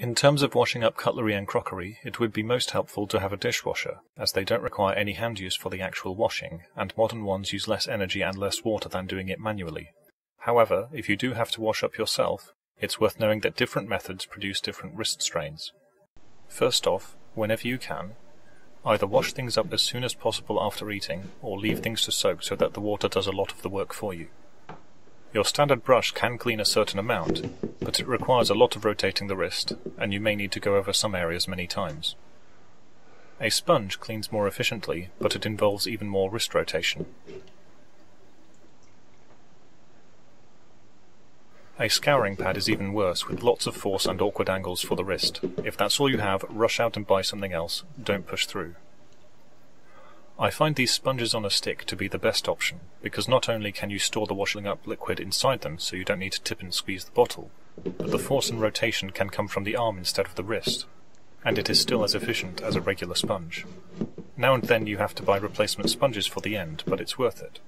In terms of washing up cutlery and crockery, it would be most helpful to have a dishwasher, as they don't require any hand use for the actual washing, and modern ones use less energy and less water than doing it manually. However, if you do have to wash up yourself, it's worth knowing that different methods produce different wrist strains. First off, whenever you can, either wash things up as soon as possible after eating, or leave things to soak so that the water does a lot of the work for you. Your standard brush can clean a certain amount, but it requires a lot of rotating the wrist, and you may need to go over some areas many times. A sponge cleans more efficiently, but it involves even more wrist rotation. A scouring pad is even worse, with lots of force and awkward angles for the wrist. If that's all you have, rush out and buy something else, don't push through. I find these sponges on a stick to be the best option, because not only can you store the washing up liquid inside them so you don't need to tip and squeeze the bottle, but the force and rotation can come from the arm instead of the wrist, and it is still as efficient as a regular sponge. Now and then you have to buy replacement sponges for the end, but it's worth it.